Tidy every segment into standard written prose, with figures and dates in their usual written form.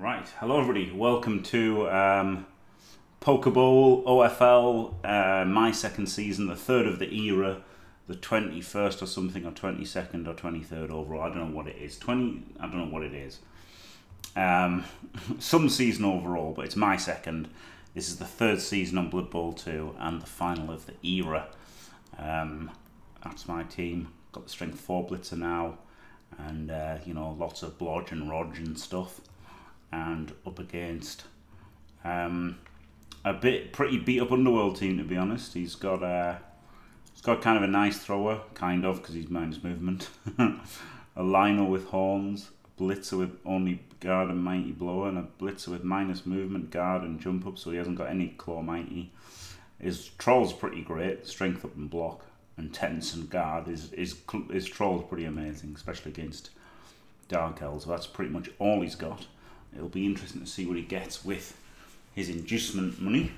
Right, hello everybody, welcome to PokéBowl OFL, my second season, the third of the era, the 21st or something, or 22nd or 23rd overall, I don't know what it is, I don't know what it is. Some season overall, but it's my second. This is the third season on Blood Bowl 2 and the final of the era. That's my team, got the Strength 4 Blitzer now, and you know, lots of blodge and rodge and stuff. And up against pretty beat up Underworld team, to be honest. He's got kind of a nice thrower, kind of, because he's minus movement. A Lino with horns, a Blitzer with only guard and mighty blower, and a Blitzer with minus movement, guard and jump up, so he hasn't got any claw mighty. His troll's pretty great, strength up and block, and tense and guard. His troll's pretty amazing, especially against Dark Elves. That's pretty much all he's got. It'll be interesting to see what he gets with his inducement money.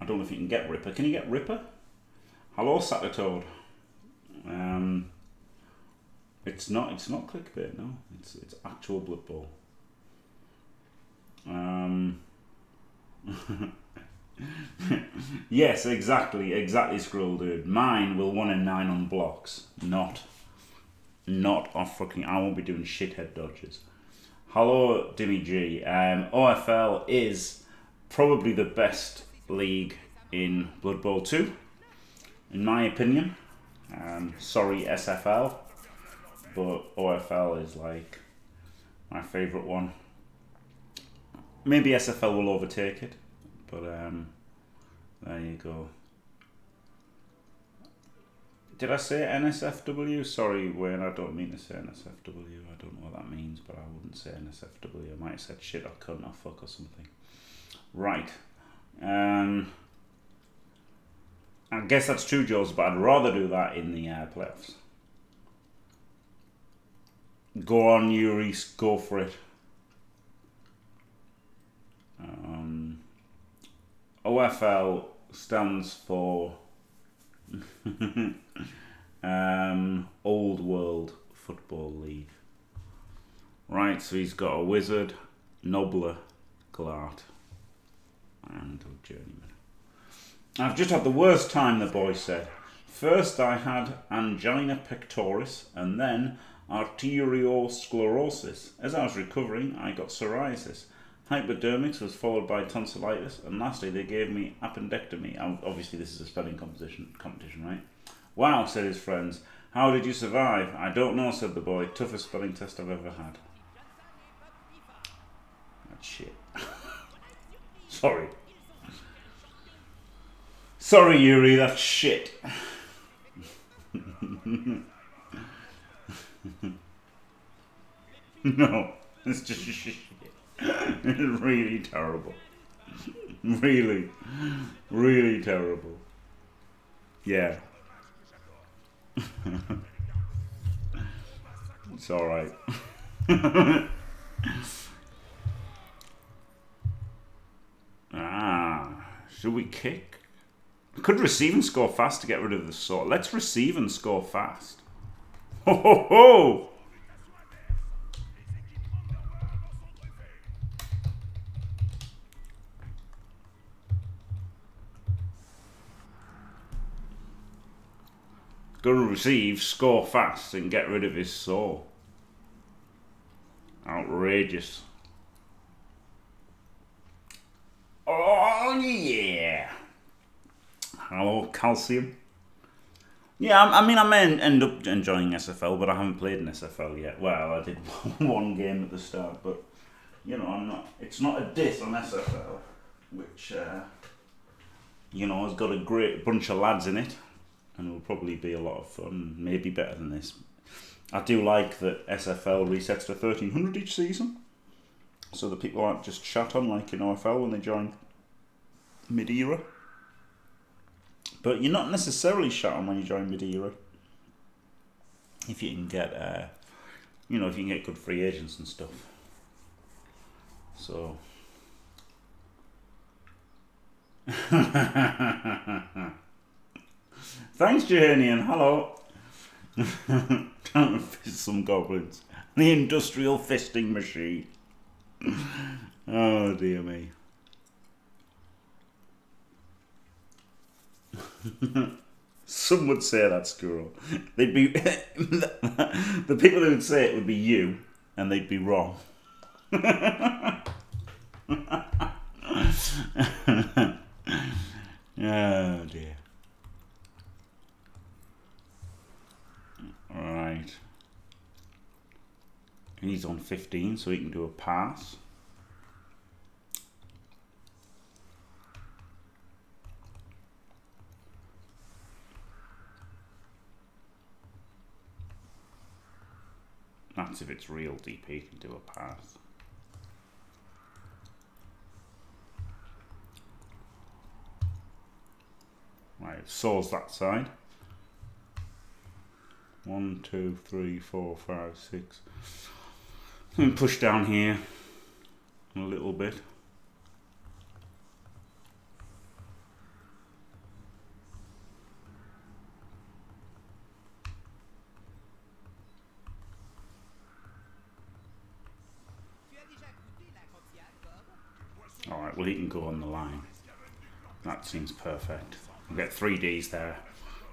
I don't know if you can get Ripper. Can you get Ripper? Hello, Sattertoad. It's not clickbait, no. It's actual Blood Bowl. Yes, exactly, Scroll Dude. Mine will 1 in 9 on blocks. Not off fucking. I won't be doing shithead dodges. Hello, Jimmy G. OFL is probably the best league in Blood Bowl 2, in my opinion. Sorry, SFL, but OFL is like my favourite one. Maybe SFL will overtake it, but there you go. Did I say NSFW? Sorry, Wayne, I don't mean to say NSFW. I don't know what that means, but I wouldn't say NSFW. I might have said shit or cunt or fuck or something. Right. I guess that's true, Jose, but I'd rather do that in the playoffs. Go on, Yuri. Go for it. OFL stands for... Old World Football League. Right, so he's got a Wizard, Nobbler, Glart, and a Journeyman. I've just had the worst time, the boy said. First I had angina pectoris and then arteriosclerosis. As I was recovering, I got psoriasis. Hypodermics was followed by tonsillitis, and lastly they gave me appendectomy. Obviously this is a spelling competition, right? Wow, said his friends. How did you survive? I don't know, said the boy. Toughest spelling test I've ever had. That's shit. Sorry. Sorry, Yuri, that's shit. No, it's just shit. It's really terrible. Really terrible. Yeah. It's alright. Should we kick? I could receive and score fast to get rid of the sword. Let's receive and score fast. Ho ho ho! Gonna receive, score fast, and get rid of his soul. Outrageous. Oh, yeah. Hello, Calcium. Yeah, I mean, I may end up enjoying SFL, but I haven't played in SFL yet. Well, I did one game at the start, but, you know, it's not a diss on SFL, which, you know, has got a great bunch of lads in it. And it'll probably be a lot of fun, maybe better than this. I do like that SFL resets to 1,300 each season, so that people aren't just shat on like in OFL when they join mid-era. But you're not necessarily shat on when you join mid-era. If you can get, you know, if you can get good free agents and stuff. So. Thanks, Jehanian. Hello. Trying to fist some goblins. The industrial fisting machine. Oh, dear me. Some would say that's cool. They'd be the people who would say it would be you, and they'd be wrong. Oh dear. Right. He's on 15, so he can do a pass. That's if it's real DP, you can do a pass. Right, Saw's that side. 1, 2, 3, 4, 5, 6. And push down here a little bit. Alright, well he can go on the line. That seems perfect. We'll get 3 Ds there,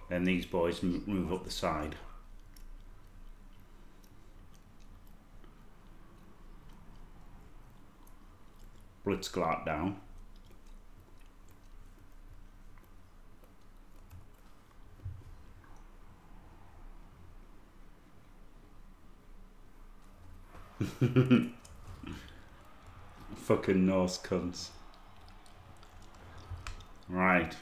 then these boys move up the side. Blitz Glart down. Fucking Norse cunts. Right.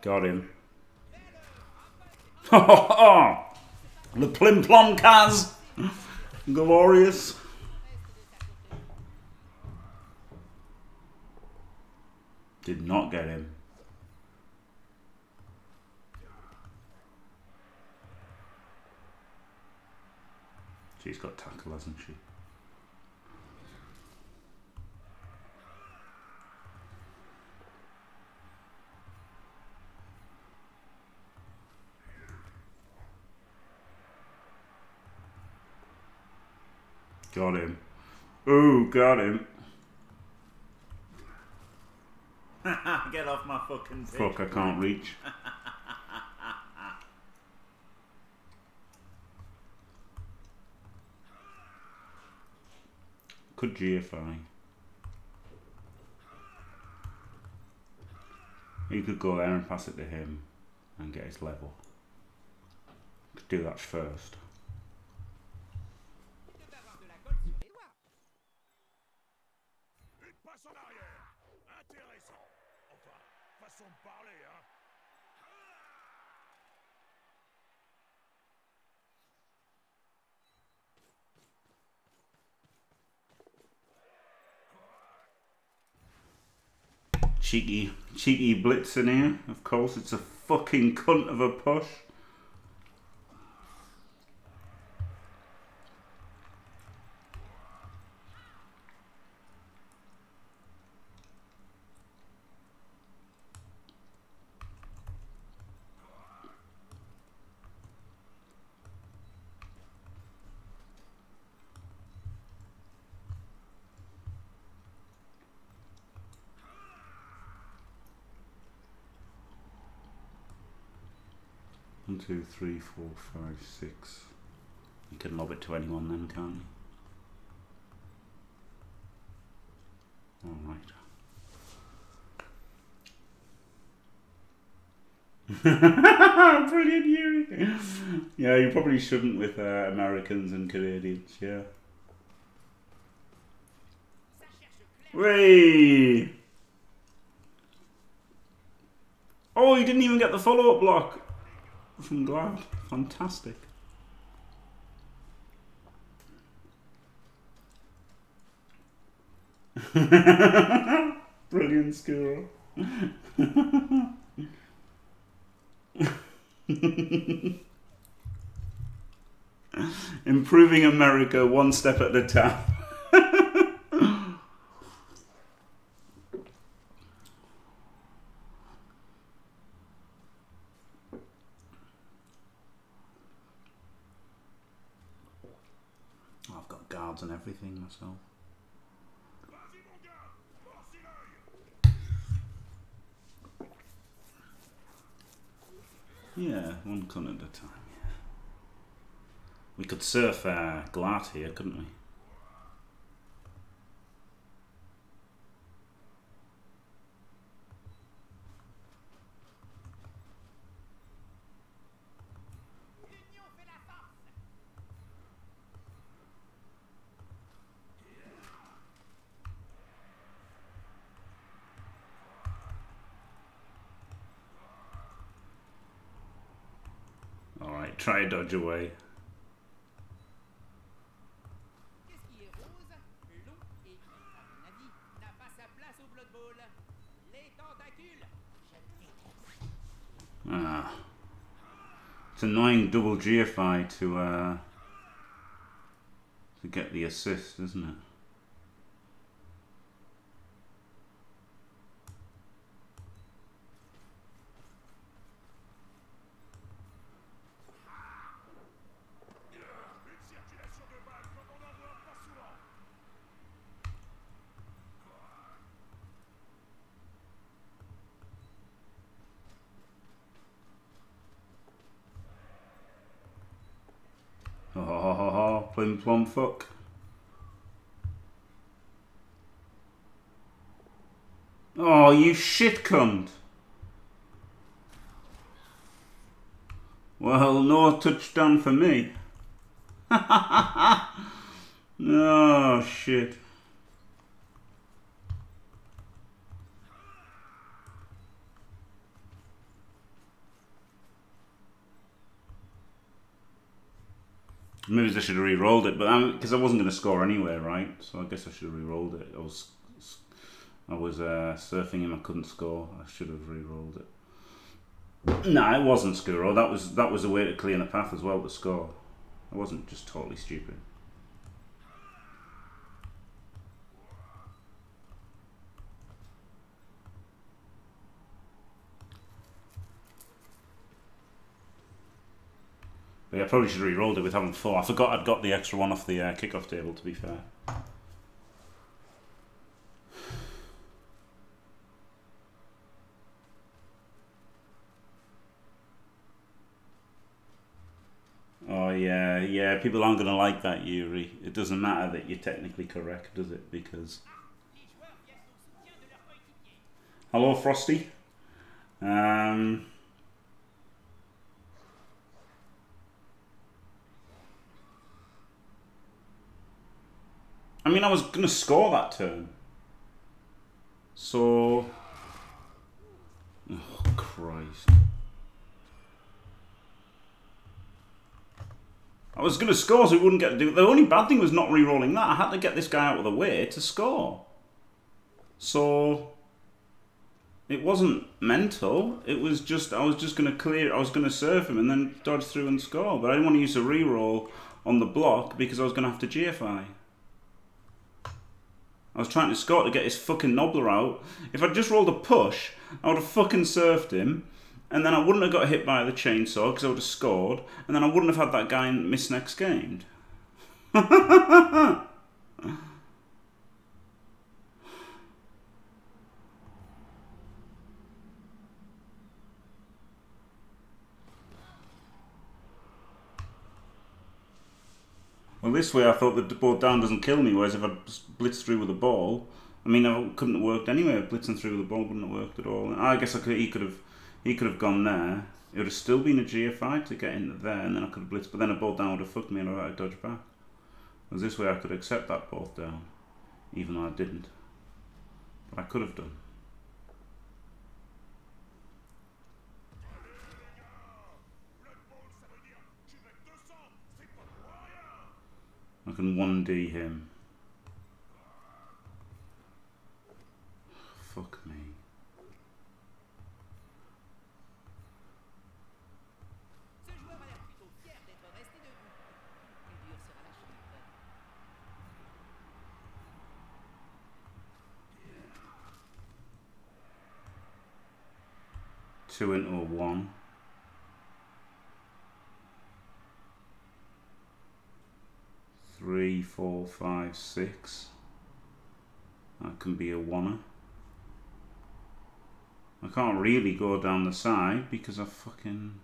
Got him. The plim plom Kaz. Glorious. Did not get him. She's got tackle, hasn't she? Got him. Ooh, got him. Get off my fucking thing. Fuck, I can't reach. Could GFI. He could go there and pass it to him and get his level. Could do that first. Cheeky blitz in here, of course, it's a fucking cunt of a push. One, two, three, four, five, six. You can lob it to anyone then, can't you? Alright. Brilliant, Yuri! Yeah, you probably shouldn't with Americans and Canadians, yeah. Whee! Oh, you didn't even get the follow-up block! From Glad, fantastic. Brilliant score. Improving America one step at a time. cards and everything myself. Yeah, one cunt at a time, yeah. We could surf Glart here, couldn't we? Try dodge away. Ah, it's annoying double GFI to get the assist, isn't it? Plim plum fuck. Oh, you shit cunt. Well, no touchdown for me. No shit. Maybe I should have re-rolled it, but because I wasn't going to score anyway, right? So I guess I should have re-rolled it. I was surfing him. I couldn't score. I should have re-rolled it. Nah, it wasn't screw roll. That was a way to clear the path as well to score. I wasn't just totally stupid. But yeah, I probably should have re-rolled it with having 4. I forgot I'd got the extra one off the kickoff table, to be fair. Oh yeah, yeah, people aren't going to like that, Yuri. It doesn't matter that you're technically correct, does it? Because... Hello, Frosty. I mean, I was going to score that turn. So... Oh, Christ. I was going to score so we wouldn't get to do it. The only bad thing was not re-rolling that. I had to get this guy out of the way to score. So... It wasn't mental. It was just... I was just going to clear... I was going to serve him and then dodge through and score. But I didn't want to use a re-roll on the block because I was going to have to GFI. I was trying to score to get his fucking knobbler out. If I'd just rolled a push, I would have fucking surfed him. And then I wouldn't have got hit by the chainsaw because I would have scored. And then I wouldn't have had that guy and miss next game. Well, this way I thought the board down doesn't kill me, whereas if I blitzed through with a ball, I mean, I couldn't have worked anyway. Blitzing through with a ball wouldn't have worked at all. And I guess he could have gone there. It would have still been a GFI to get into there, and then I could have blitzed, but then a ball down would have fucked me and I would have dodged back. Whereas this way I could accept that ball down, even though I didn't. But I could have done. I can 1D him. Fuck me. Two into a 1. 3, 4, 5, 6. That can be a oneer. I can't really go down the side because I fucking...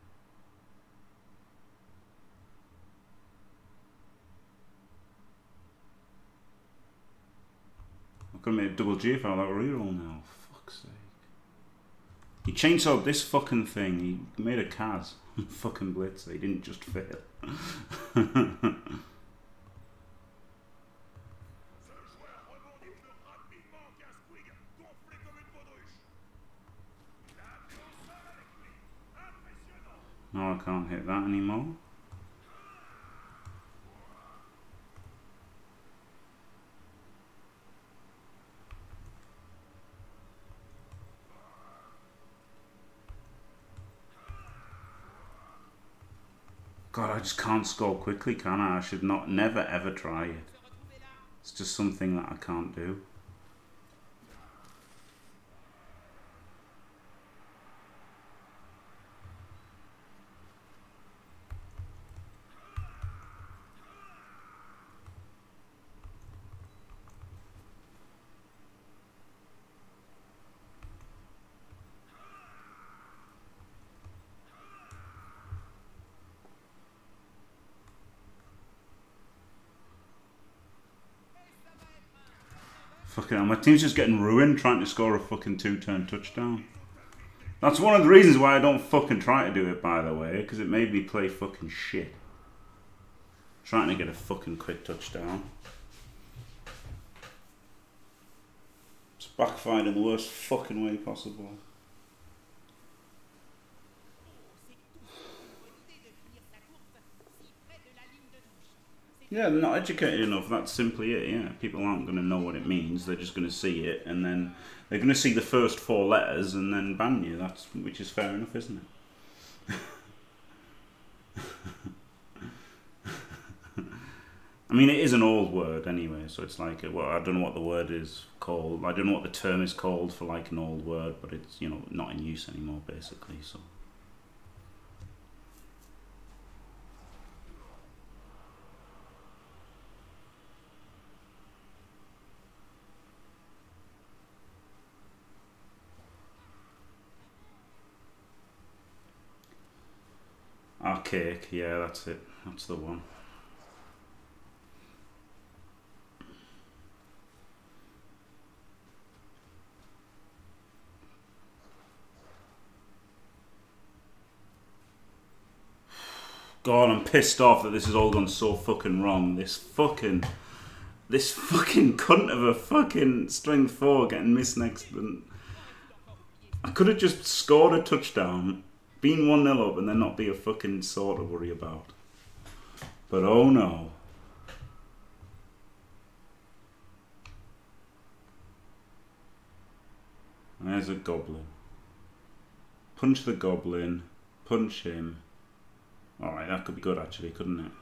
I've got to make a double GFL out of reroll now, fuck's sake. He chainsawed this fucking thing, he made a Kaz. Fucking blitzer, he didn't just fail. No, I can't hit that anymore. God, I just can't score quickly, can I? I should not, never ever try it. It's just something that I can't do. My team's just getting ruined trying to score a fucking two-turn touchdown. That's one of the reasons why I don't fucking try to do it, by the way, because it made me play fucking shit. Trying to get a fucking quick touchdown. It's backfired in the worst fucking way possible. Yeah, they're not educated enough, that's simply it, yeah. People aren't going to know what it means, they're just going to see it, and then they're going to see the first 4 letters and then ban you, that's, which is fair enough, isn't it? I mean, it is an old word anyway, so it's like, well, I don't know what the word is called, I don't know what the term is called for like an old word, but it's, you know, not in use anymore, basically, so... Cake, yeah, that's it. That's the one. God, I'm pissed off that this has all gone so fucking wrong. This fucking cunt of a fucking string 4 getting missed next. I could have just scored a touchdown. Being 1-0 up and then not be a fucking sore to worry about. But oh no. There's a goblin. Punch the goblin. Punch him. Alright, that could be good actually, couldn't it?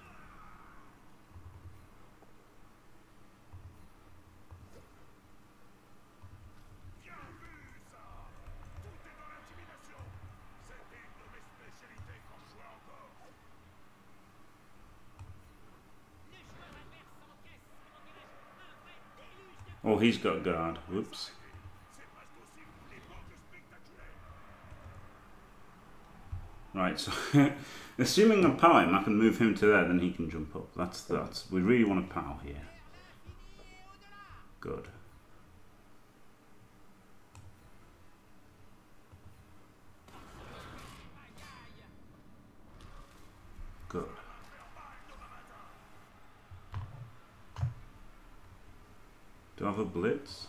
Oh, he's got guard. Whoops. Right, so assuming I power him, I can move him to there, then he can jump up. That's we really want to power here. Good. Good. Do I have a blitz?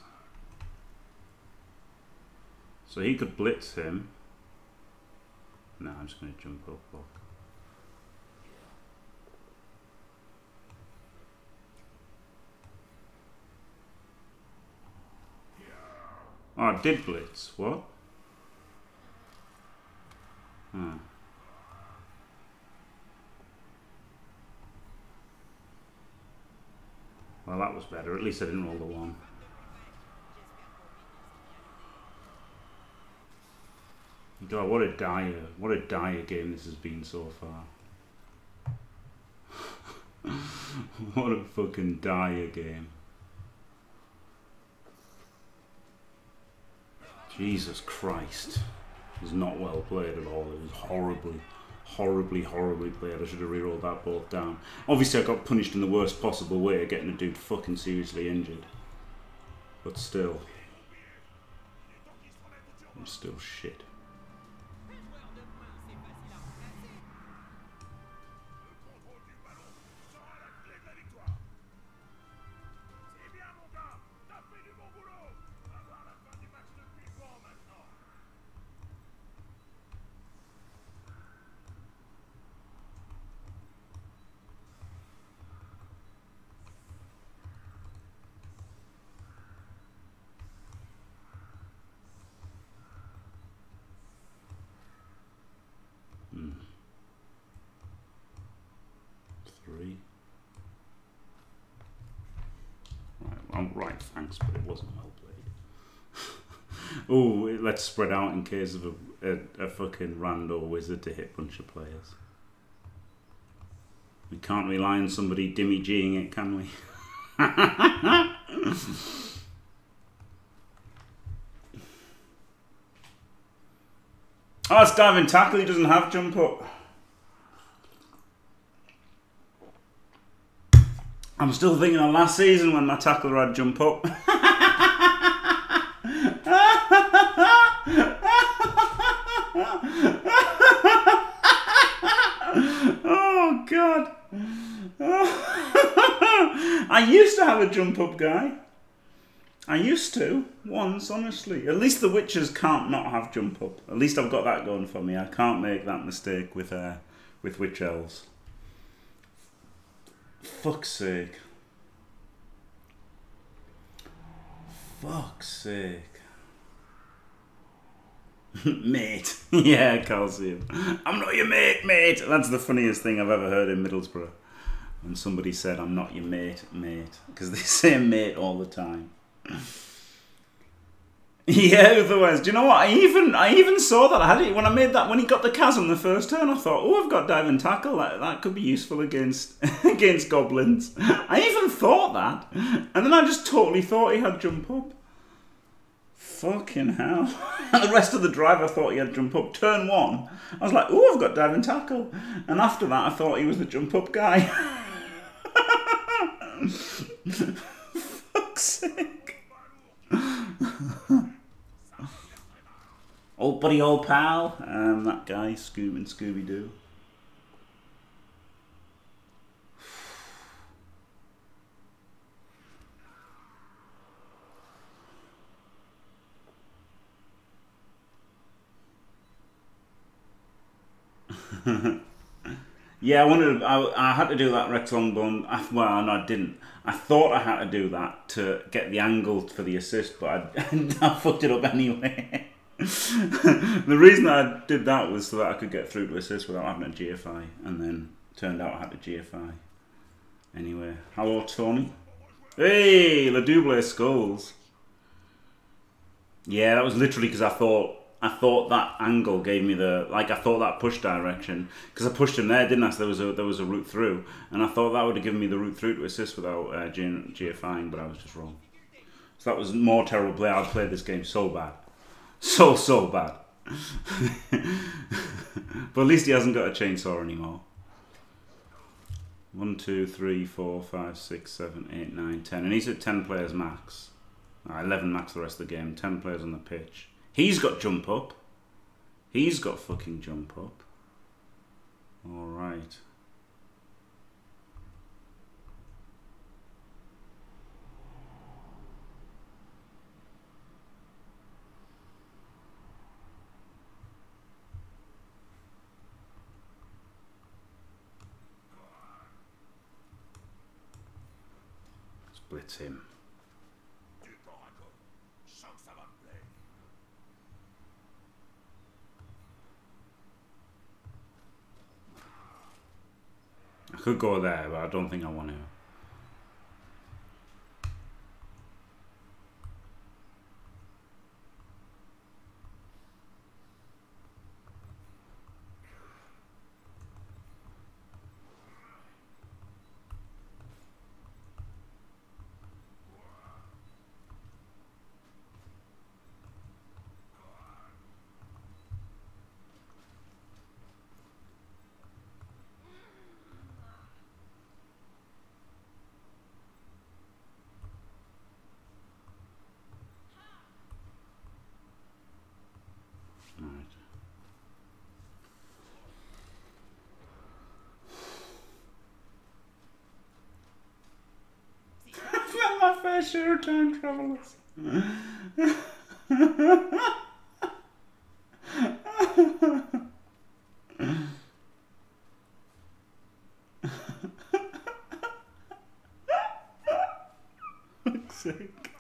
So he could blitz him. No, I'm just going to jump up, block. Oh, I did blitz. What? Hmm. Well, that was better. At least I didn't roll the 1. God, what a dire game this has been so far. What a fucking dire game. Jesus Christ. It was not well played at all. It was horribly, horribly, horribly played. I should have re-rolled that ball down. Obviously I got punished in the worst possible way, getting a dude fucking seriously injured. But still. I'm still shit. Right, thanks, but it wasn't well played. Oh, let's spread out in case of a fucking rando wizard to hit a bunch of players. We can't rely on somebody Jimmy G-ing it, can we? Oh, it's diving tackle, he doesn't have jump up. I'm still thinking of last season when my tackler had jump up. Oh, God. I used to have a jump up guy. I used to, once, honestly. At least the Witchers can't not have jump up. At least I've got that going for me. I can't make that mistake with Witch Elves. Fuck's sake. Fuck's sake. Mate. Yeah, Calcium. I'm not your mate, mate. That's the funniest thing I've ever heard in Middlesbrough. When somebody said, I'm not your mate, mate. Because they say mate all the time. Yeah, otherwise. Do you know what? I even saw that. I had it when I made that, when he got the chasm the first turn. I thought, oh, I've got dive and tackle. That could be useful against against goblins. I even thought that, and then I just totally thought he had jump up. Fucking hell! And the rest of the drive, I thought he had jump up. Turn one, I was like, oh, I've got dive and tackle, and after that, I thought he was the jump up guy. Fuck's sake! Old buddy, old pal. That guy, Scoob and Scooby-Doo. Yeah, I wanted. I had to do that Rex Longbone. Well, no, I didn't. I thought I had to do that to get the angle for the assist, but I fucked it up anyway. The reason I did that was so that I could get through to assist without having a GFI, and then turned out I had a GFI. Anyway, hello Tony. Hey, LaDouble Skulls. Yeah, that was literally because I thought that angle gave me the, like, I thought that push direction, because I pushed him there, didn't I? So there was a route through, and I thought that would have given me the route through to assist without GFIing, but I was just wrong. So that was more terrible play. I played this game so bad. So bad. But at least he hasn't got a chainsaw anymore. 1, 2, 3, 4, 5, 6, 7, 8, 9, 10. And he's at 10 players max. 11 max the rest of the game. 10 players on the pitch. He's got jump up. He's got fucking jump up. Alright. Blitz him. I could go there, but I don't think I want to. I sure time travelers. Fuck's sake.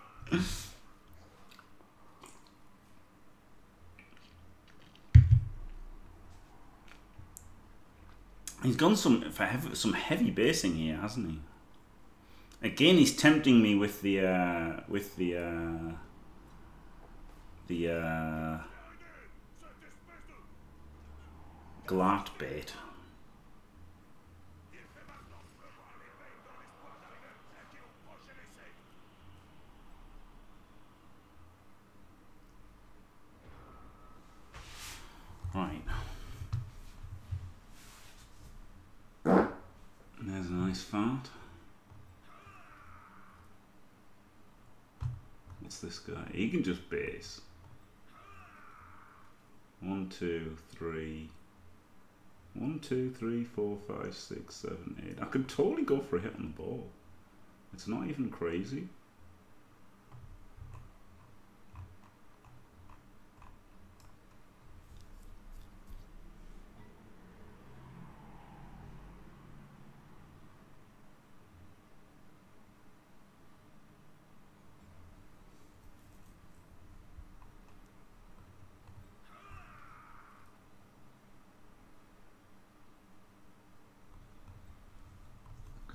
He's gone for some heavy basing here, hasn't he? Again, he's tempting me with the Glart bait. Right. There's a nice fart. What's this guy? He can just base. 1, 2, 3. 1, 2, 3, 4, 5, 6, 7, 8. I could totally go for a hit on the ball. It's not even crazy.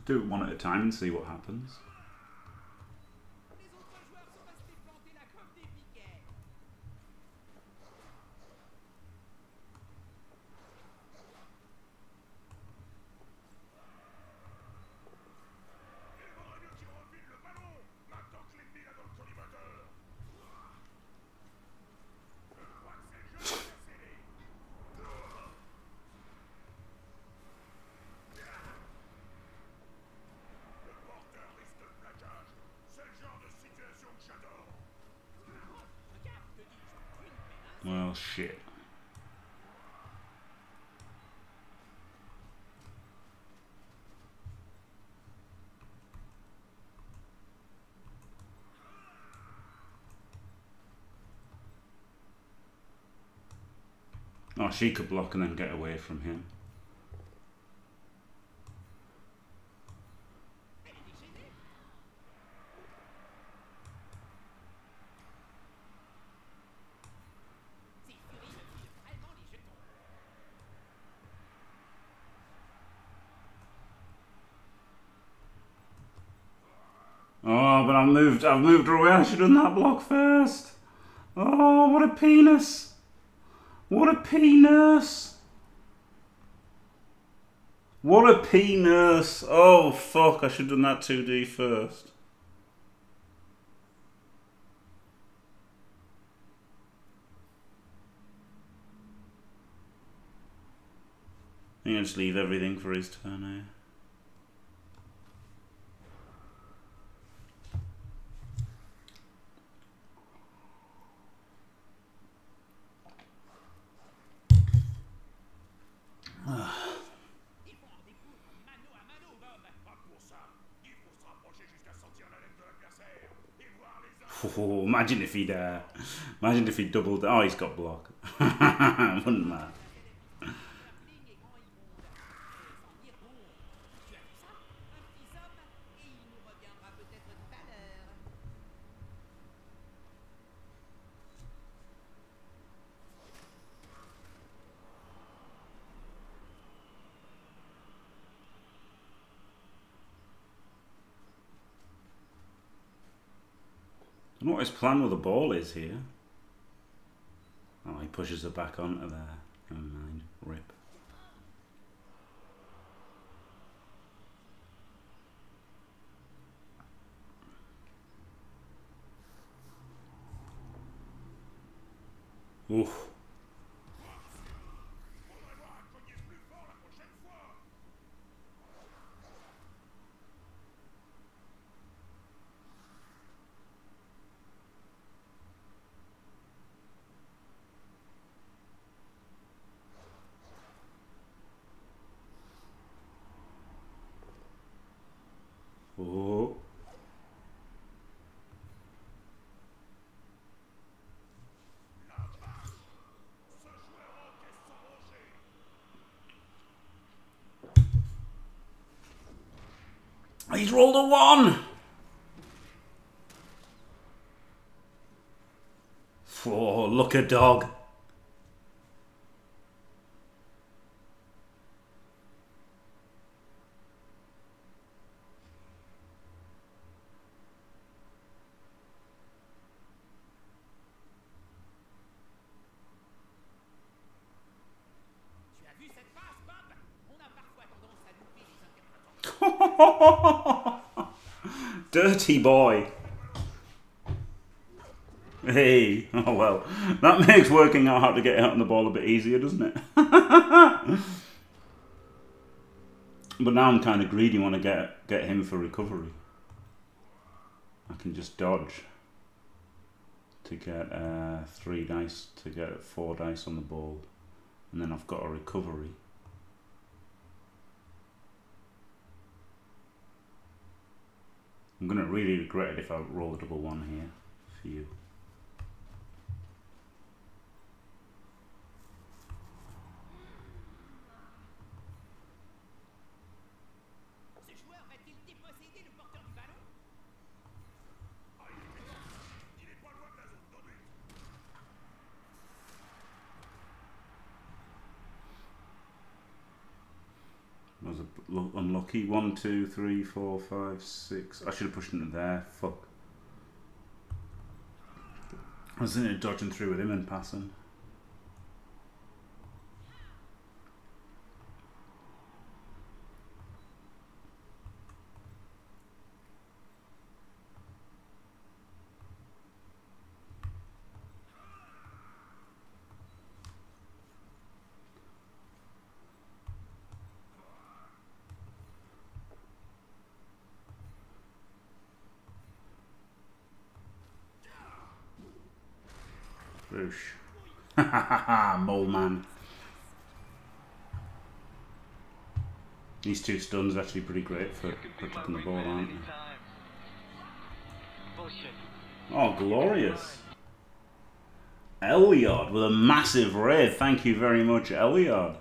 Do it one at a time and see what happens. Shit. Oh, she could block and then get away from him. I've moved her away. I should have done that block first. Oh, what a penis. What a penis. What a penis. Oh, fuck. I should have done that 2D first. I think I'll just leave everything for his turn here. Oh, imagine if he doubled. Oh, he's got block. Wouldn't matter. I don't know what his plan with the ball is here. Oh, he pushes her back onto there. Never mind. Rip. Oof. He's rolled a 1! Oh, look a dog. Dirty boy. Hey, oh well, that makes working out how to get out on the ball a bit easier, doesn't it? But now I'm kind of greedy, want to get him for recovery. I can just dodge to get 3 dice, to get 4 dice on the ball, and then I've got a recovery. I'm going to really regret it if I roll a double 1 here for you. Unlucky. 1, 2, 3, 4, 5, 6. I should have pushed him there. Fuck. I was in it dodging through with him and passing. Mole man. These 2 stuns are actually pretty great for protecting the ball, aren't they? Oh, glorious. Elliot with a massive raid. Thank you very much, Elliot.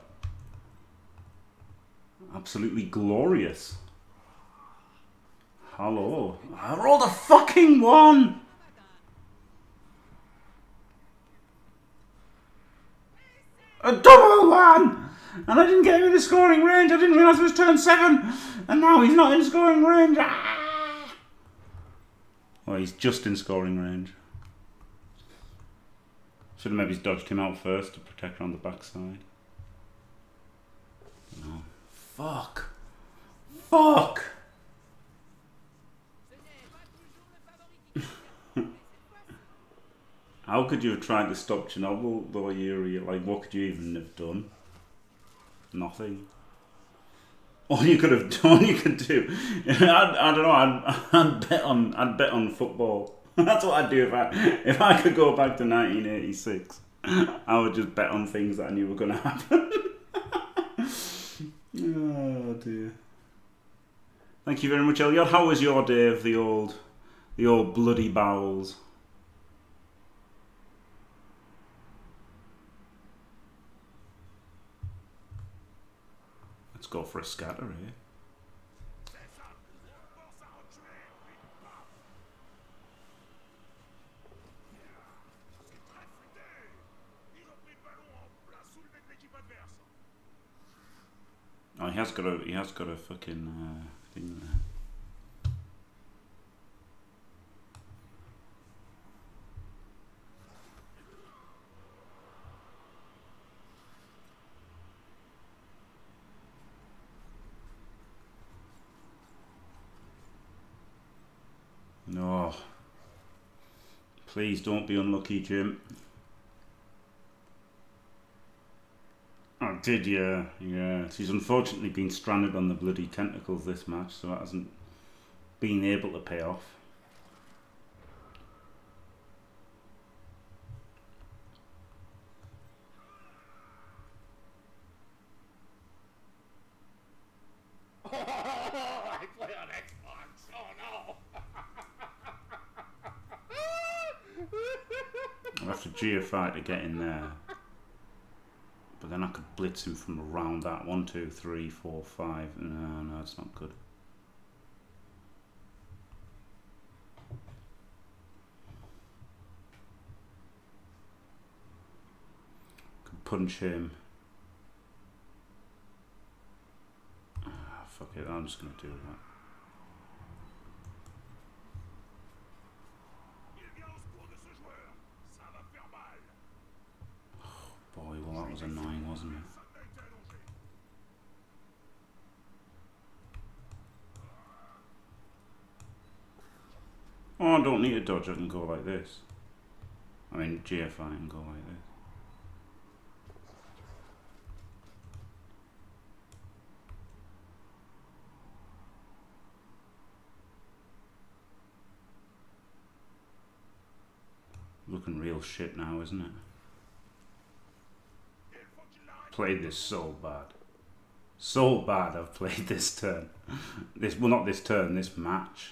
Absolutely glorious. Hello. I rolled a fucking 1! A double 1! And I didn't get him in the scoring range. I didn't realise it was turn 7. And now he's not in scoring range. Ah! Well, he's just in scoring range. Should have maybe dodged him out first to protect around the backside. No. Fuck. Fuck! How could you have tried to stop Chernobyl though, Yuri? Like, what could you even have done? Nothing. All you could have done, you could do. I don't know. I'd bet on football. That's what I'd do if I could go back to 1986. I would just bet on things that I knew were going to happen. Oh dear. Thank you very much, Elliot. How was your day of the old bloody bowels? Go for a scatter here. Oh, he has got a fucking thing there. No. Please don't be unlucky, Jim. Oh, did you? Yeah. He's unfortunately been stranded on the bloody tentacles this match, so that hasn't been able to pay off. GFI to get in there, but then I could blitz him from around that. 1, 2, 3, 4, 5. No, no, it's not good. punch him. Oh, fuck it, I'm just going to do that. Boy, well that was annoying, wasn't it? Oh, I don't need a dodge, I can go like this. I mean, GFI can go like this. Looking real shit now, isn't it? Played this so bad. So bad I've played this turn. This, well, not this turn, this match.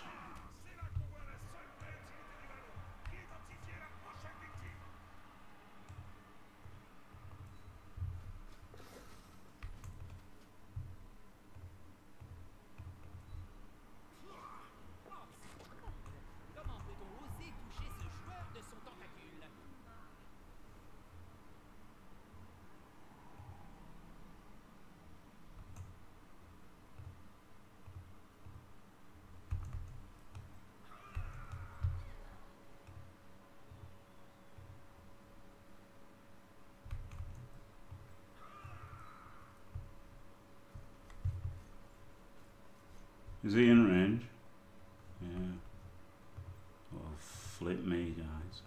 Is he in range? Yeah. Well, flip me, guys.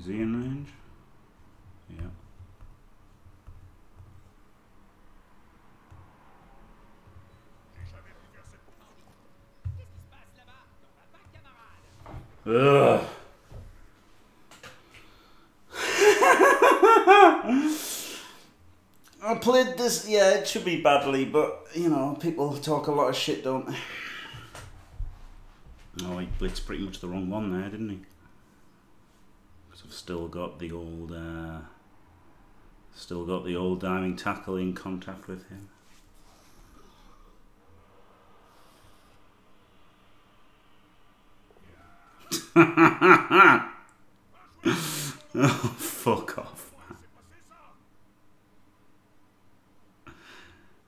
Is he in range? Yeah. Ugh. I played this, yeah, it should be badly, but, you know, people talk a lot of shit, don't they? Oh, he blitzed pretty much the wrong one there, didn't he? Because I've still got the old diving tackle in contact with him. Oh, fuck off,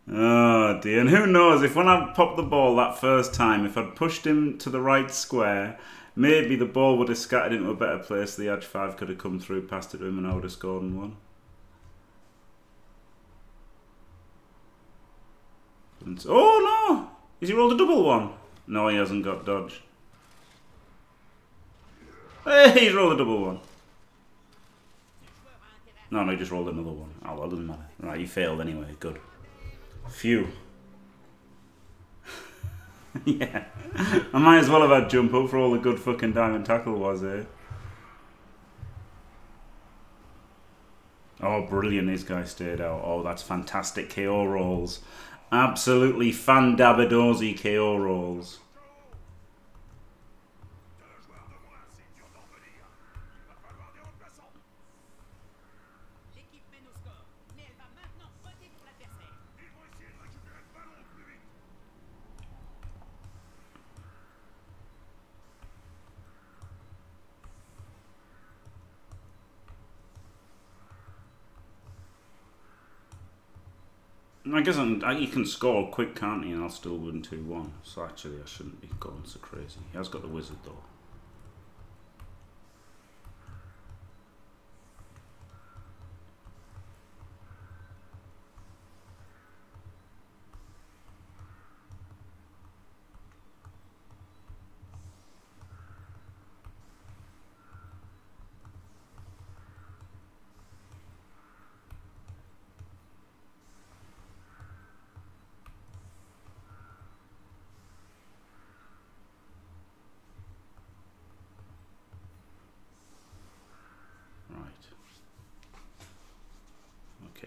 man. Oh dear, and who knows, if when I popped the ball that first time, if I'd pushed him to the right square, maybe the ball would have scattered into a better place, the edge 5 could have come through, passed it to him, and I would have scored and won. And, oh no! Has he rolled a double one? No, he hasn't got dodge. Hey, he's rolled a double one. No, no, he just rolled another one. Oh, well, doesn't matter. Right, you failed anyway. Good. Phew. Yeah. I might as well have had jump up for all the good fucking diamond tackle was, eh? Oh, brilliant. This guy stayed out. Oh, that's fantastic KO rolls. Absolutely fan-dabadozy KO rolls. I guess you can score quick, can't he? And I'll still win 2-1. So actually, I shouldn't be going so crazy. He has got the wizard, though.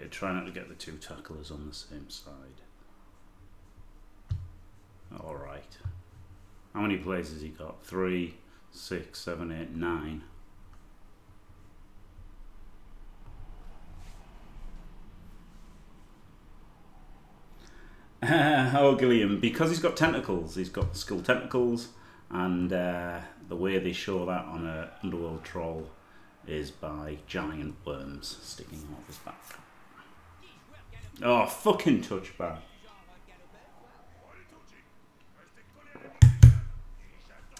Try not to get the two tacklers on the same side. Alright. How many plays has he got? 3, 6, 7, 8, 9. Oh, Gilliam, because he's got tentacles. He's got skull tentacles, and the way they show that on a Underworld troll is by giant worms sticking out of his back. Oh, fucking touchback.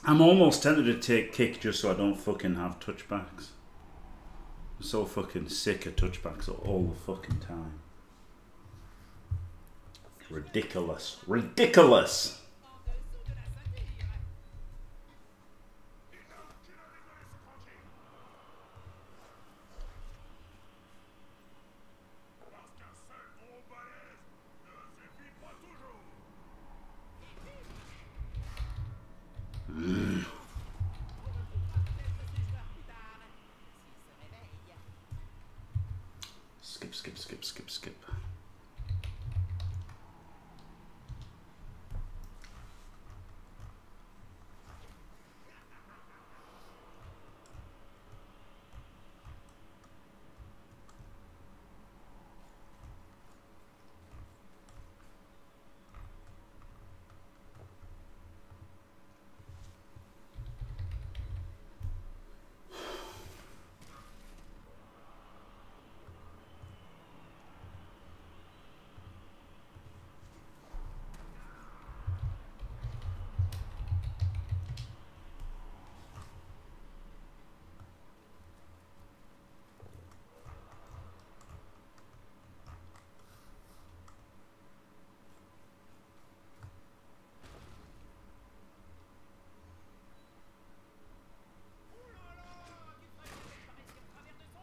I'm almost tempted to take kick just so I don't fucking have touchbacks. I'm so fucking sick of touchbacks all the fucking time. Ridiculous. Ridiculous! Skip.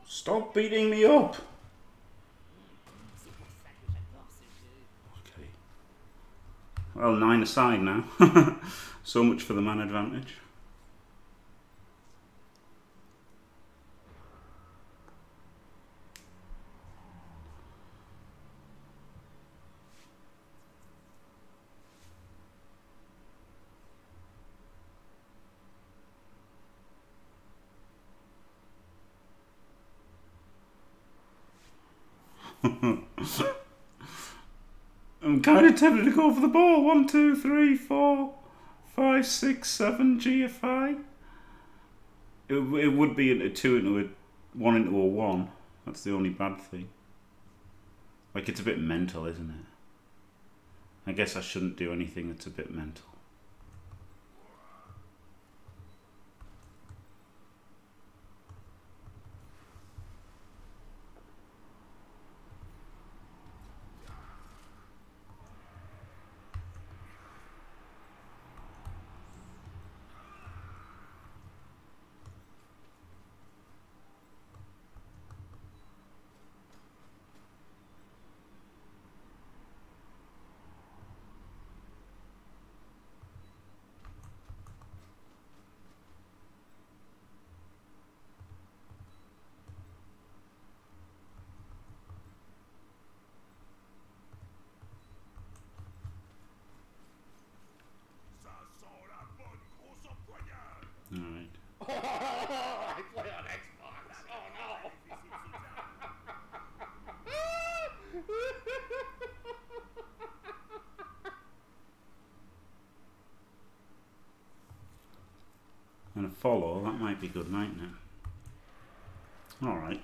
Stop beating me up! Okay. Well, 9 aside now. So much for the man advantage. I'm kind of tempted to go for the ball. 1, 2, 3, 4, 5, 6, 7 GFI. It would be into 2 into a 1 into a 1. That's the only bad thing. Like, it's a bit mental, isn't it? I guess I shouldn't do anything that's a bit mental. Follow, that might be good, mightn't it? Alright.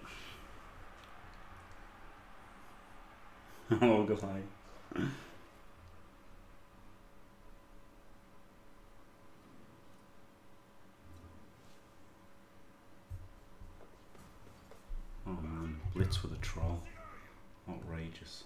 Hello, goodbye. Oh man, blitz with a troll. Outrageous.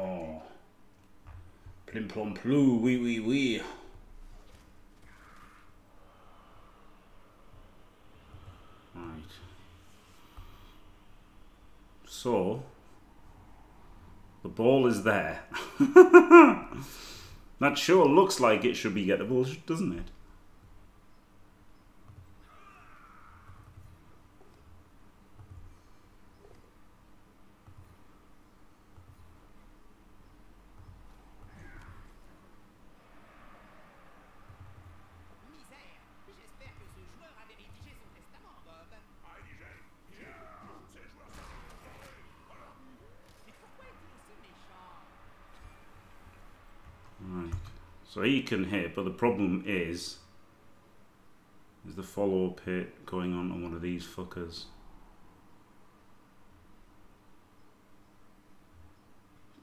Oh. Plim plom ploo, wee wee wee. Right. So, the ball is there. That sure looks like it should be gettable, doesn't it? So he can hit, but the problem is the follow-up hit going on one of these fuckers.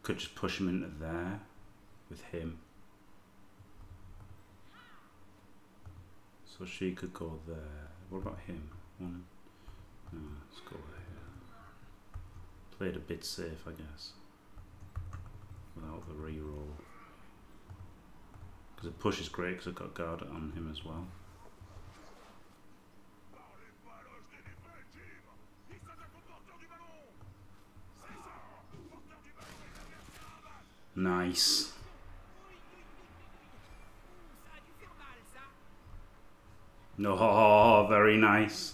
Could just push him into there with him. So she could go there. What about him? One. No, let's go here. Played a bit safe, I guess. Without the reroll. Because the push is great because I've got guard on him as well. Nice. No, very nice.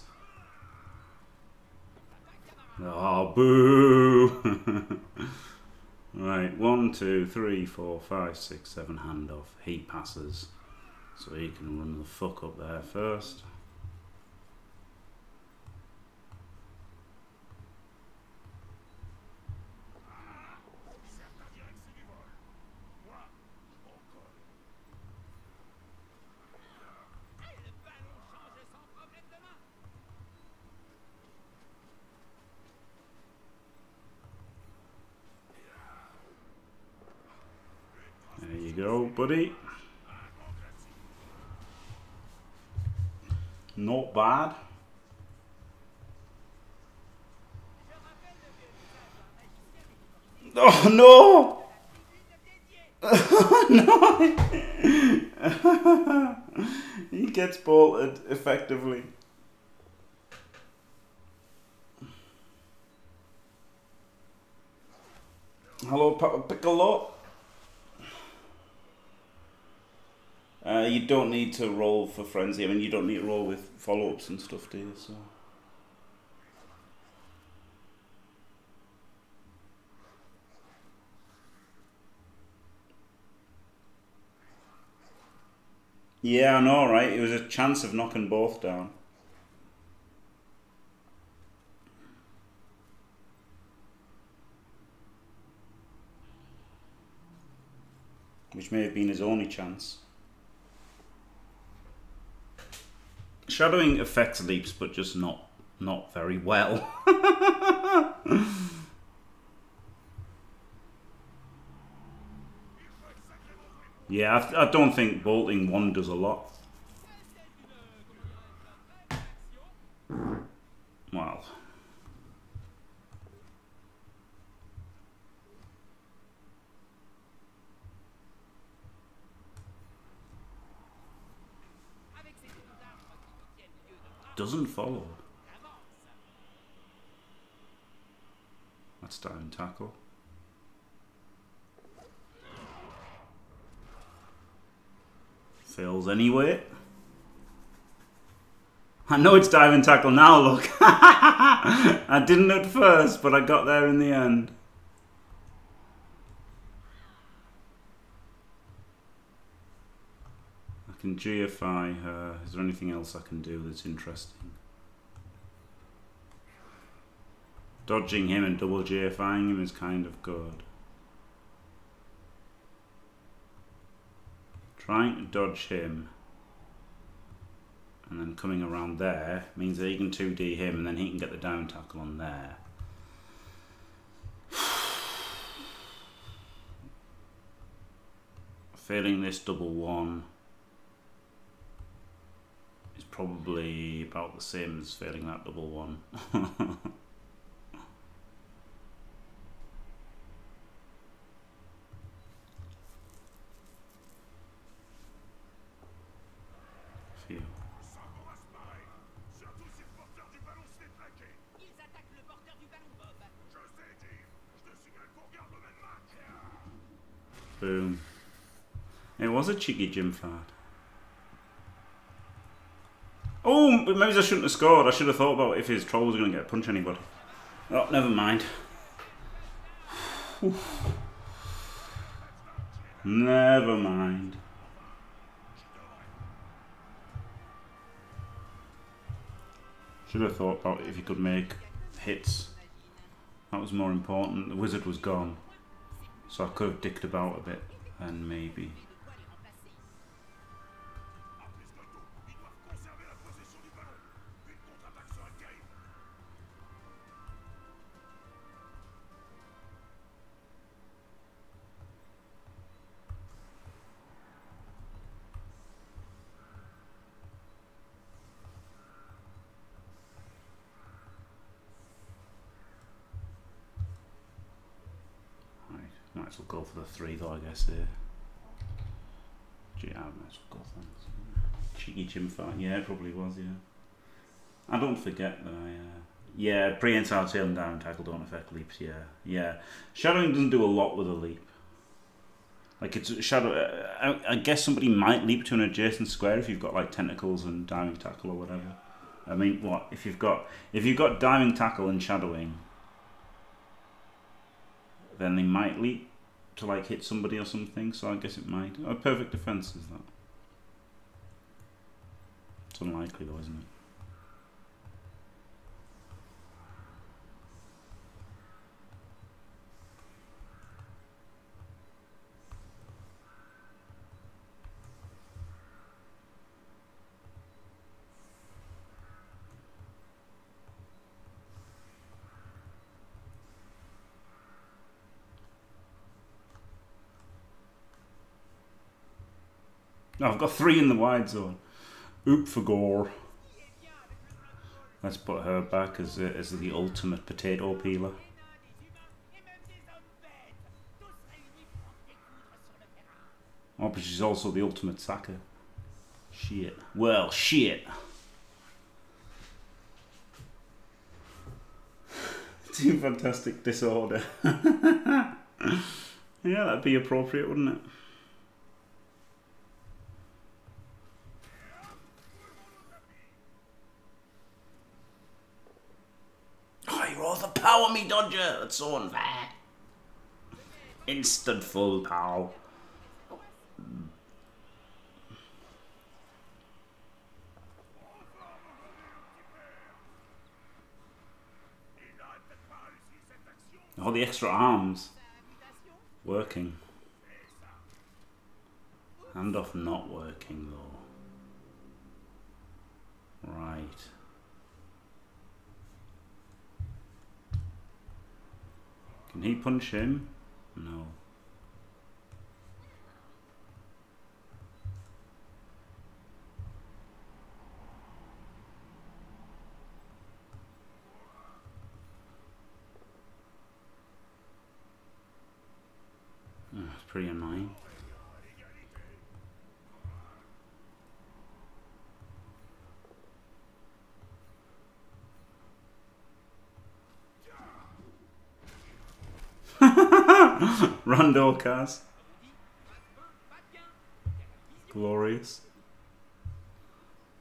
Oh, boo. Right, 1, 2, 3, 4, 5, 6, 7 handoff. He passes. So he can run the fuck up there first. Buddy, not bad. Oh no! No! He gets bolted effectively. Hello, Papa Piccolo. You don't need to roll for frenzy. I mean, you don't need to roll with follow-ups and stuff, do you? So. Yeah, I know, right? It was a chance of knocking both down. Which may have been his only chance. Shadowing affects leaps, but just not very well. Yeah, I don't think bolting one does a lot. Wow. Doesn't follow. That's down tackle. Fails anyway. I know it's diving tackle now, look. I didn't at first, but I got there in the end. Can GFI her. Is there anything else I can do that's interesting? Dodging him and double GFIing him is kind of good. Trying to dodge him and then coming around there means that he can 2D him and then he can get the down tackle on there. Failing this double one. Probably about the same as failing that double one. Boom. It was a cheeky gym fart. Oh, but maybe I shouldn't have scored. I should have thought about if his troll was going to get a punch anybody. Oh, never mind. Oof. Never mind. Should have thought about it if he could make hits. That was more important. The wizard was gone. So I could have dicked about a bit and maybe. We'll go for the three though, I guess here. Gee, I might as well go for that. Cheeky gym fight. Yeah, it probably was, yeah. I don't forget that I... yeah, pre-entire tail and down tackle don't affect leaps, yeah. Yeah, shadowing doesn't do a lot with a leap. Like, it's a shadow... I guess somebody might leap to an adjacent square if you've got, like, tentacles and diving tackle or whatever. I mean, what? If you've got diving tackle and shadowing, then they might leap to like hit somebody or something, so I guess it might. Oh, perfect defense is that. It's unlikely though, isn't it? No, I've got three in the wide zone. Oop for gore. Let's put her back as the ultimate potato peeler. Oh, but she's also the ultimate sacker. Shit. Well, shit. Team Fantastic Disorder. Yeah, that'd be appropriate, wouldn't it? Power me, Dodger! That's so unfair. Instant full power. Oh, the extra arms. Working. Handoff not working, though. Right. Can he punch him? No. Oh, that's pretty annoying. Randall Cars. Glorious.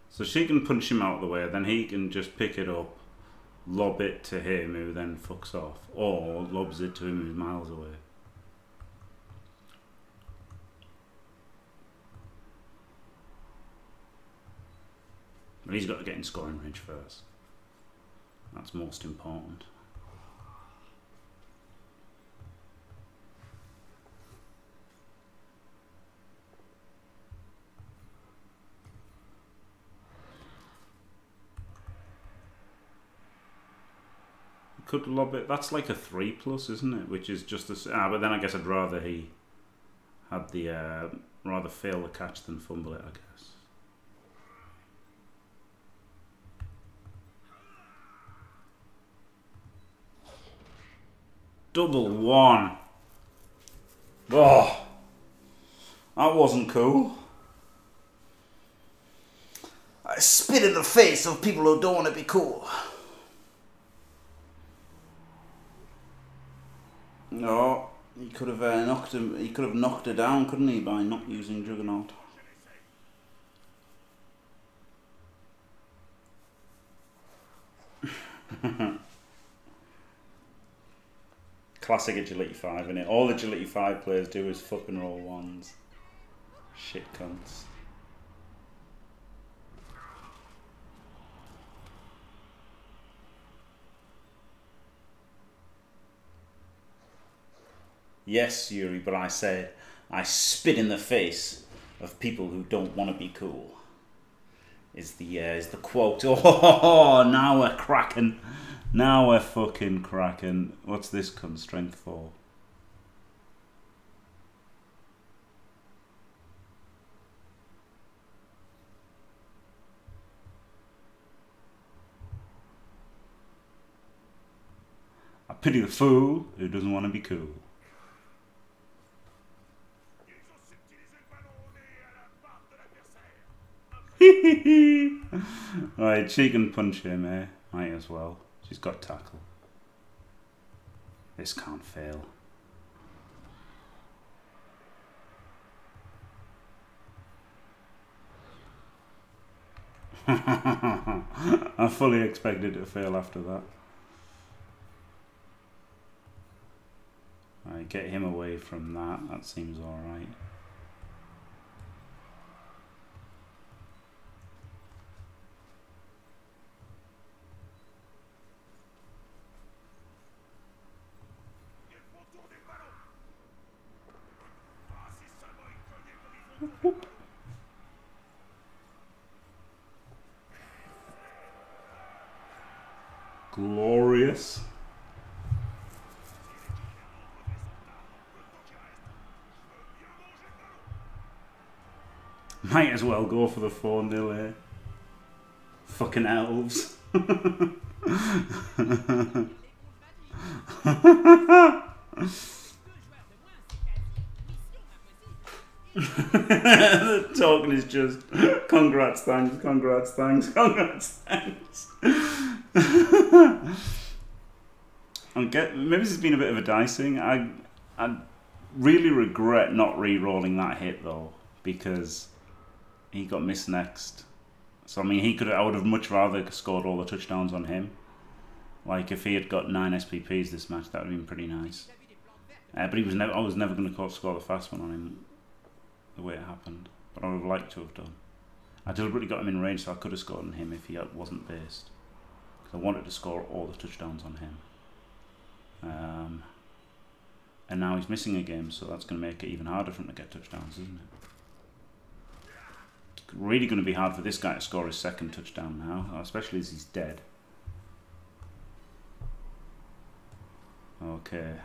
So she can punch him out of the way, then he can just pick it up, lob it to him who then fucks off, or lobs it to him who's miles away. But he's got to get in scoring range first. That's most important. Could lob it. That's like a 3+, isn't it? Which is just a... Ah, but then I guess I'd rather he had the... rather fail the catch than fumble it, I guess. Double one. Oh, that wasn't cool. I spit in the face of people who don't want to be cool. No, he could have knocked him. He could have knocked her down, couldn't he, by not using Juggernaut? Classic Agility 5, innit? All Agility 5 players do is fucking roll ones. Shit cunts. Yes, Yuri, but I said I spit in the face of people who don't want to be cool. Is the quote? Oh, now we're cracking. Now we're fucking cracking. What's this cunt strength for? I pity the fool who doesn't want to be cool. Alright, she can punch him, eh? Might as well. She's got tackle. This can't fail. I fully expected it to fail after that. Alright, get him away from that. That seems alright. Glorious. Might as well go for the 4-0 here. Fucking elves. The talking is just congrats, thanks, congrats, thanks, congrats, thanks. Maybe this has been a bit of a dicing. I really regret not re-rolling that hit though, because he got missed next. So I mean, I would have much rather scored all the touchdowns on him. Like if he had got 9 SPPs this match, that would have been pretty nice. But he was never. I was never going to score the fast one on him. The way it happened, but I would have liked to have done. I deliberately got him in range so I could have scored on him if he wasn't based. Because I wanted to score all the touchdowns on him. And now he's missing a game, so that's going to make it even harder for him to get touchdowns, isn't it? It's really going to be hard for this guy to score his second touchdown now, especially as he's dead. Okay.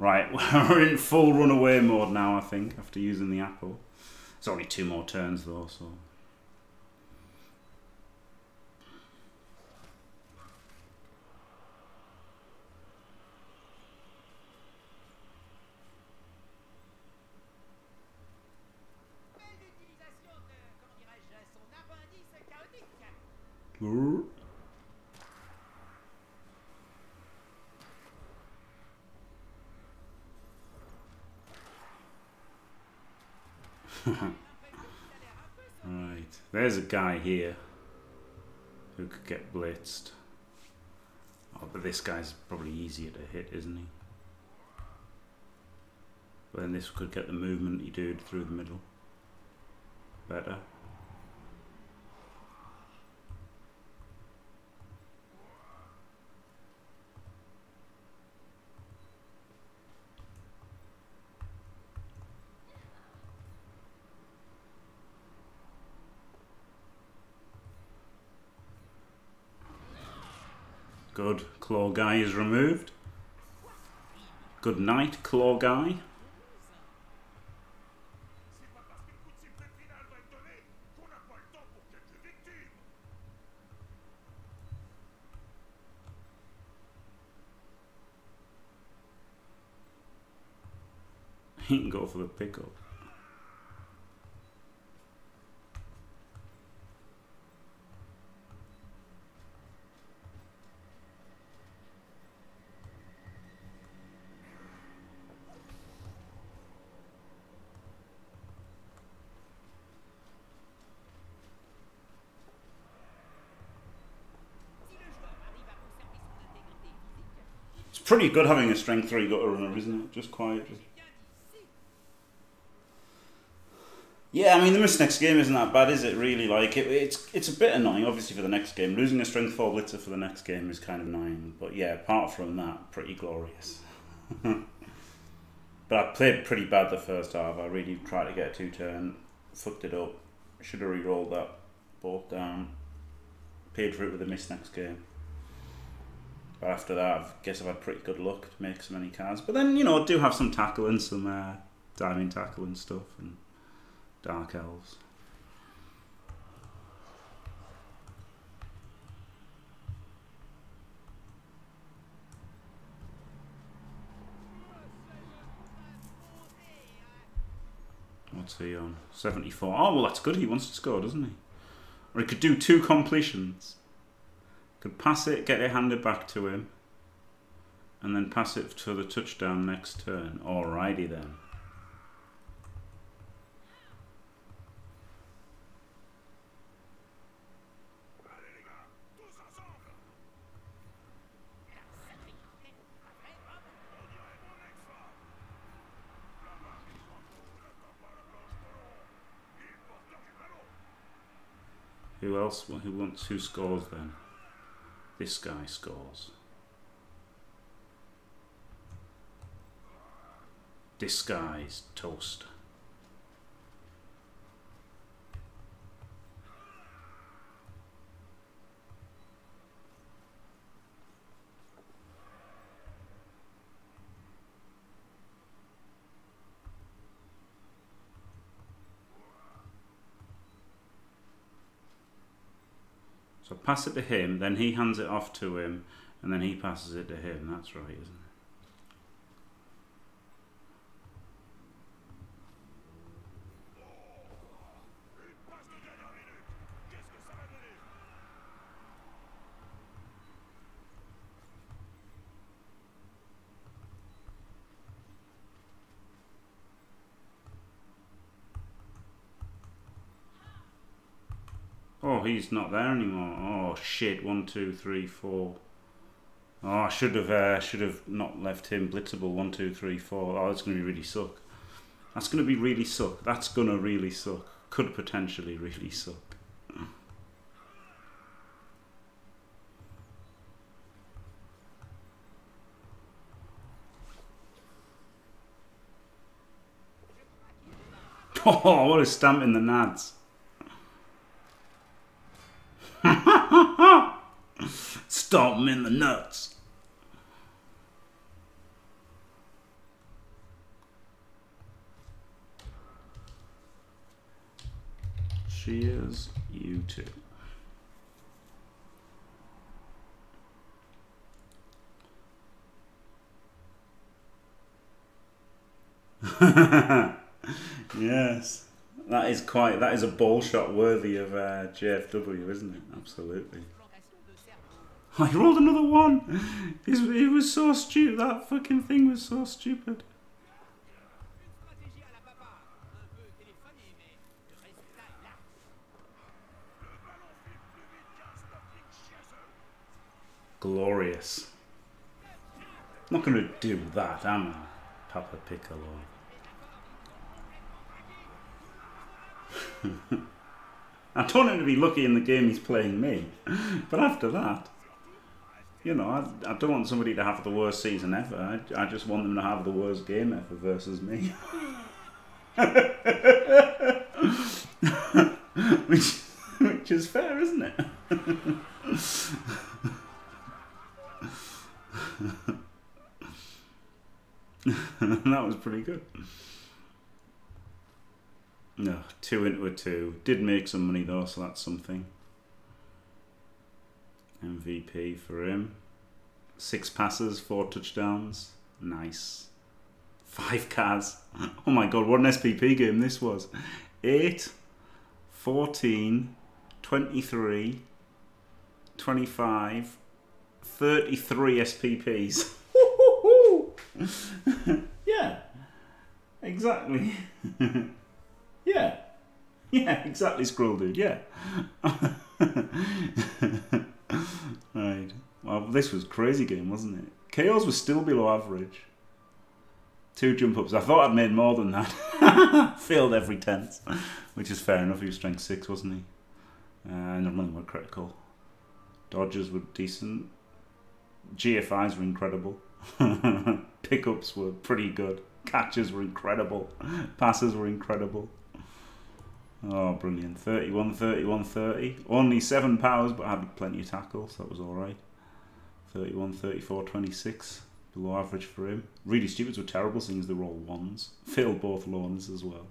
Right, we're in full runaway mode now, I think, after using the apple. It's only 2 more turns, though, so... Ooh. Right, there's a guy here who could get blitzed. Oh, but this guy's probably easier to hit, isn't he? But then this could get the movement he did through the middle better. Good, claw guy is removed. Good night, claw guy. He can go for the pickup. pretty good having a strength 3 gutter runner, isn't it? Just quiet. Just... Yeah, I mean, the miss next game isn't that bad, is it, really? Like, it's a bit annoying, obviously, for the next game. Losing a strength 4 blitzer for the next game is kind of annoying. But yeah, apart from that, pretty glorious. But I played pretty bad the first half. I really tried to get a 2-turn. Fucked it up. Should have re-rolled that ball down. Paid for it with a miss next game. But after that, I guess I've had pretty good luck to make so many cards. But then, you know, I do have some tackle and some diving tackle and stuff. And Dark Elves. What's he on? 74. Oh, well, that's good. He wants to score, doesn't he? Or he could do 2 completions. Could pass it, get it handed back to him, and then pass it to the touchdown next turn. Alrighty then. Who else? Who wants? Who scores then? This guy scores. This guy's toast. So pass it to him, then he hands it off to him, and then he passes it to him. That's right, isn't it? Oh, he's not there anymore. Oh shit! 1, 2, 3, 4. Oh, I should have not left him blitzable. 1, 2, 3, 4. Oh, that's gonna be really suck. That's gonna be really suck. That's gonna really suck. Could potentially really suck. Oh, what a stamp in the nads. Stomp him in the nuts. Cheers, you two. Yes. That is quite. That is a ball shot worthy of JFW, isn't it? Absolutely. Oh, he rolled another 1. It was so stupid. That fucking thing was so stupid. Glorious. I'm not going to do that, am I, Papa Piccolo? I don't want him to be lucky in the game he's playing me, but after that, you know, I don't want somebody to have the worst season ever. I just want them to have the worst game ever versus me. which is fair, isn't it? That was pretty good. No, 2 into a 2. Did make some money though, so that's something. MVP for him. 6 passes, 4 touchdowns. Nice. 5 cards. Oh my god, what an SPP game this was. 8, 14, 23, 25, 33 SPPs. Yeah, exactly. Yeah. Yeah, exactly, Scroll Dude, yeah. Right. Well, this was a crazy game, wasn't it? KOs was still below average. 2 jump ups. I thought I'd made more than that. Failed every 10th, which is fair enough. He was strength 6, wasn't he? None of them were critical. Dodges were decent. GFIs were incredible. Pickups were pretty good. Catches were incredible. Passes were incredible. Oh, brilliant. 31, 31, 30. Only 7 powers, but I had plenty of tackles. So that was alright. 31, 34, 26. Below average for him. Really stupids were terrible, seeing as they were all 1s. Failed both loans as well.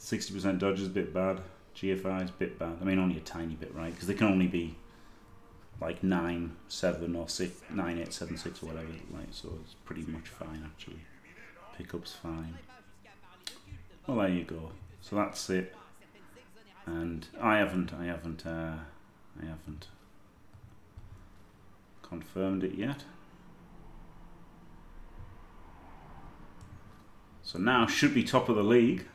60% dodges, bit bad. GFIs, bit bad. I mean, only a tiny bit, right? Because they can only be like 9, 7 or 6, 9, 8, 7, 6 or whatever. Like, so it's pretty much fine, actually. Pickup's fine. Well, there you go. So that's it. And I haven't confirmed it yet. So now should be top of the league.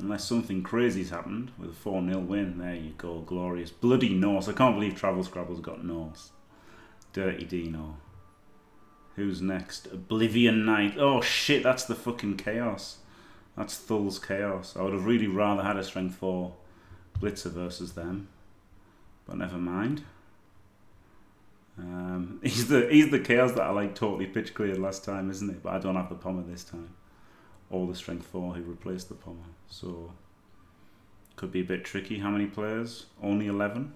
Unless something crazy's happened with a 4-0 win. There you go, glorious. Bloody Norse. I can't believe Travel Scrabble's got Norse. Dirty Dino. Who's next? Oblivion Knight. Oh shit, that's the fucking chaos. That's Thul's chaos. I would have really rather had a strength 4 blitzer versus them. But never mind. He's the chaos that I like totally pitch cleared last time, isn't it? But I don't have the Pommer this time. All the strength 4 who replaced the Pommer, so could be a bit tricky. How many players? Only 11.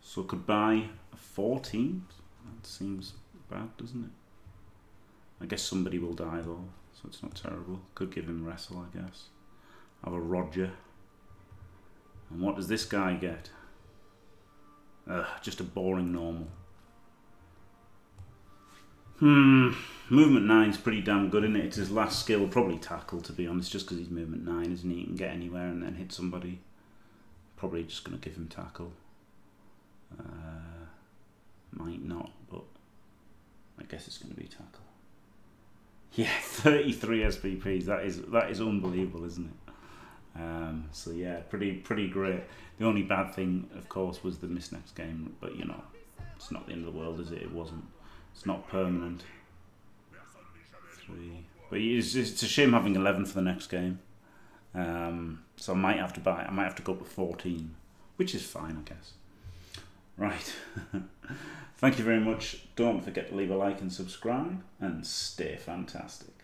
So could buy 4 teams. That seems bad, doesn't it? I guess somebody will die though, so it's not terrible. Could give him wrestle, I guess. Have a Roger. And what does this guy get? Just a boring normal. Movement 9's pretty damn good, isn't it? It's his last skill, probably tackle, to be honest, just because he's movement 9, isn't he? He can get anywhere and then hit somebody. Probably just going to give him tackle. Might not, but I guess it's going to be tackle. Yeah, 33 SPPs. That is unbelievable, isn't it? So yeah, pretty great. The only bad thing, of course, was the miss next game, but you know, it's not the end of the world, is it? It wasn't. It's not permanent. 3. But it's a shame having 11 for the next game. So I might have to buy. I might have to go up to 14, which is fine, I guess. Right. Thank you very much. Don't forget to leave a like and subscribe, and stay fantastic.